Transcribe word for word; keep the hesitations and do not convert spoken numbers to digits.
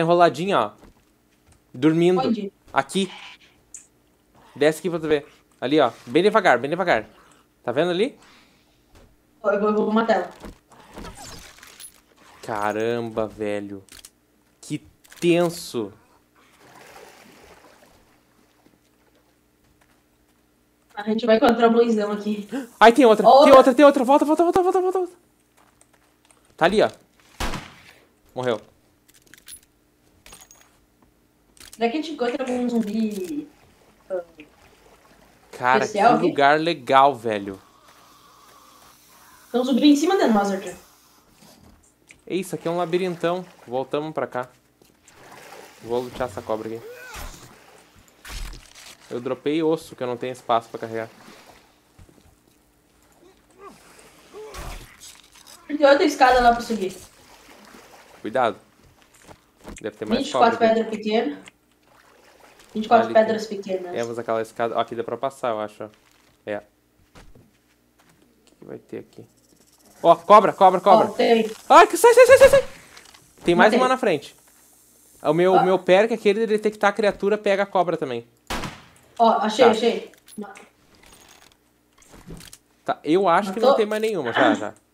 enroladinha, ó. Dormindo. Onde? Aqui. Desce aqui pra tu ver. Ali, ó. Bem devagar, bem devagar. Tá vendo ali? Eu vou, eu vou matar ela. Caramba, velho. Que tenso. A gente vai encontrar o Bluezão aqui. Ai, tem outra. Oh, tem outra, tem outra. Volta, volta, volta, volta, volta. Tá ali, ó. Morreu. Será que a gente encontra algum zumbi? Cara, especial, que lugar que? Legal, velho. Tem um zumbi em cima da nós, Arthur. Ei, isso aqui é um labirintão. Voltamos pra cá. Vou lutar essa cobra aqui. Eu dropei osso, que eu não tenho espaço pra carregar. Tem outra escada lá pra subir. Cuidado. Deve ter mais vinte e quatro pedras pequenas. vinte e quatro ali pedras tem. Pequenas. É, mas aquela escada... Ó, aqui dá pra passar, eu acho. É. O que vai ter aqui? Ó, cobra, cobra, cobra. Ó, tem. Ai, sai, sai, sai, sai. Tem mais uma na frente. O meu, o meu perk, aquele de detectar a criatura, pega a cobra também. Ó, achei, tá. achei. Tá, eu acho Matou. que não tem mais nenhuma, já, já.